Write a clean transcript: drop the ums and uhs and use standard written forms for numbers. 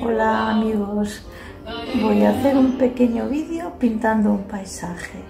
Hola amigos, voy a hacer un pequeño vídeo pintando un paisaje.